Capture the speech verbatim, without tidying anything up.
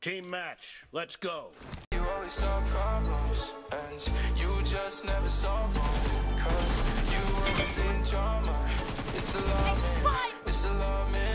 Team match, let's go. You always solve problems, and you just never solve them. Cause you always in drama. It's alarming. It's alarming.